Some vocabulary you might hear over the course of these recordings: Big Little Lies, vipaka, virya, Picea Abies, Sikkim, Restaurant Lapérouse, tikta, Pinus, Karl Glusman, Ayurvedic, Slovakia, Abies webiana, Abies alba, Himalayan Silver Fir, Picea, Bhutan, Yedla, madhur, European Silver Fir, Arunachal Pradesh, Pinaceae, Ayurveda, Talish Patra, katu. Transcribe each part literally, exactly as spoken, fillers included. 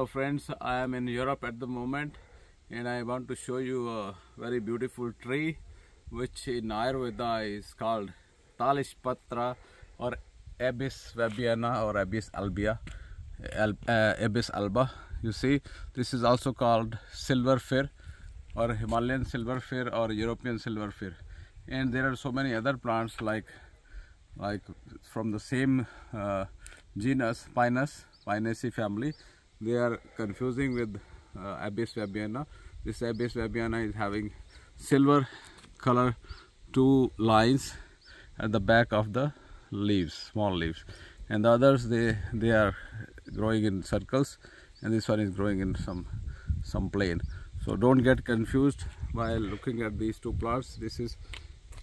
Hello friends, I am in Europe at the moment and I want to show you a very beautiful tree which in Ayurveda is called Talish Patra or Abies Webiana or Abies albia, Al uh, Abies alba. You see, this is also called Silver Fir or Himalayan Silver Fir or European Silver Fir, and there are so many other plants like like from the same uh, genus Pinus, Pinaceae family. They are confusing with uh, Abies webiana. This Abies webiana is having silver color, two lines at the back of the leaves, small leaves, and the others they they are growing in circles, and this one is growing in some some plane. So don't get confused by looking at these two plants. This is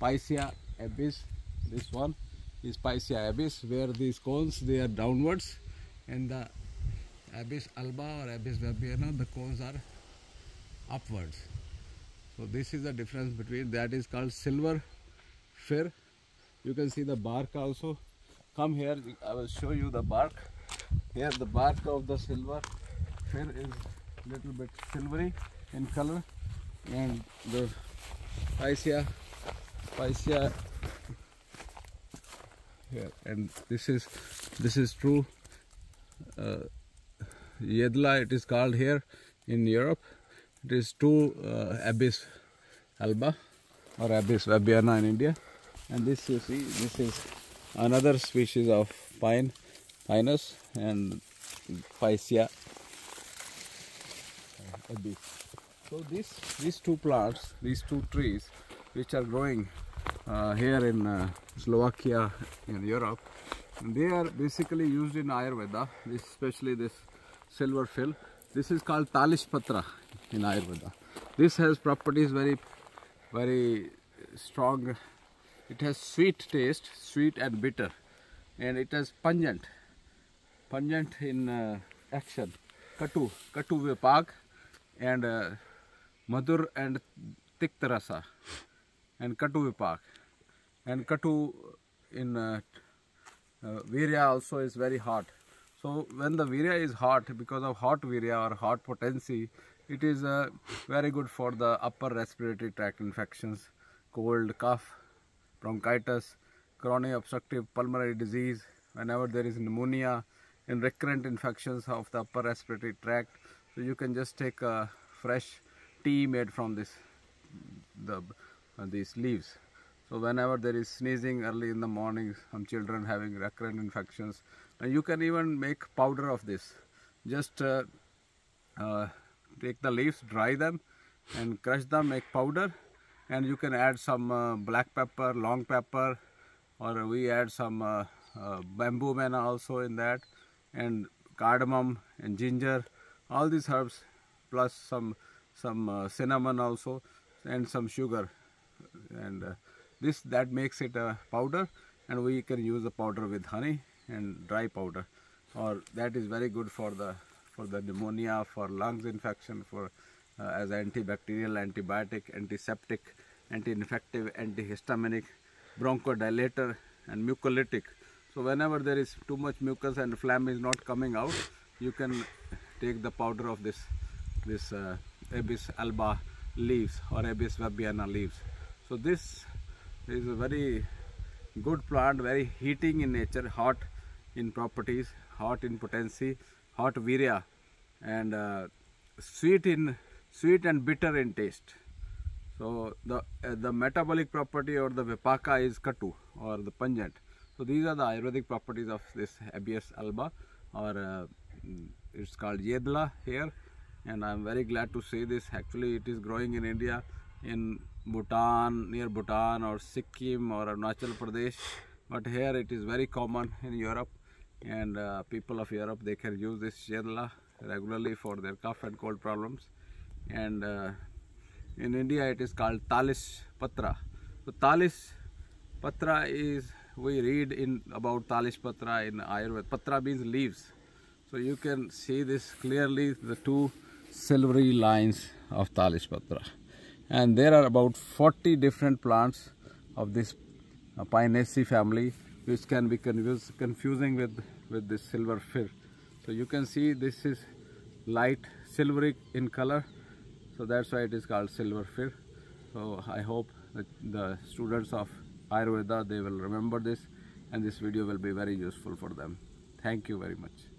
Picea Abies. This one is Picea Abies, where these cones they are downwards, and the Abies alba or Abies webiana, the cones are upwards. So this is the difference between, that is called Silver Fir. You can see the bark also. Come here, I will show you the bark. Here the bark of the Silver Fir is little bit silvery in color, and the Picea, Picea here, and this is this is true. Uh, Yedla it is called here in Europe. It is two uh, Abies alba or Abies webiana in India, and this you see, this is another species of pine, Pinus and Picea Abies. So these these two plants, these two trees, which are growing uh, here in uh, Slovakia in Europe, they are basically used in Ayurveda. This, especially this Silver Fir, this is called Talish Patra in Ayurveda. This has properties very, very strong. It has sweet taste, sweet and bitter, and it has pungent, pungent in uh, action, katu, katu vipag, and uh, madhur and tikta rasa, and katu vipag, and katu in uh, uh, virya also is very hot. So when the virya is hot, because of hot virya or hot potency, it is uh, very good for the upper respiratory tract infections, cold, cough, bronchitis, chronic obstructive pulmonary disease, whenever there is pneumonia and recurrent infections of the upper respiratory tract. So you can just take a fresh tea made from this, the, uh, these leaves. So whenever there is sneezing early in the morning, some children having recurrent infections, and you can even make powder of this. Just uh, uh, take the leaves, dry them and crush them, make powder, and you can add some uh, black pepper, long pepper, or we add some uh, uh, bamboo manna also in that, and cardamom and ginger, all these herbs, plus some some uh, cinnamon also, and some sugar, and uh, this that makes it a powder, and we can use the powder with honey and dry powder, or that is very good for the for the pneumonia, for lungs infection, for uh, as antibacterial, antibiotic, antiseptic, anti-infective, antihistaminic, bronchodilator, and mucolytic. So whenever there is too much mucus and phlegm is not coming out, you can take the powder of this this uh, Abies alba leaves or Abies webiana leaves. So this is a very good plant, very heating in nature, hot in properties, hot in potency, hot virya, and uh, sweet in sweet and bitter in taste. So the uh, the metabolic property or the vipaka is katu or the pungent. So these are the Ayurvedic properties of this Abies alba, or uh, it's called Yedla here, and I'm very glad to say this. Actually it is growing in India, in Bhutan, near Bhutan, or Sikkim or Arunachal Pradesh, but here it is very common in Europe, and uh, people of Europe, they can use this Yedla regularly for their cough and cold problems. And uh, in India it is called Talish Patra. So Talish Patra is, we read in about Talish Patra in Ayurveda. Patra means leaves. So you can see this clearly, the two silvery lines of Talish Patra. And there are about forty different plants of this uh, Pinaceae family, which can be confused, confusing with, with this Silver Fir. So you can see this is light silvery in color, so that's why it is called silver fir. So I hope that the students of Ayurveda, they will remember this, and this video will be very useful for them. Thank you very much.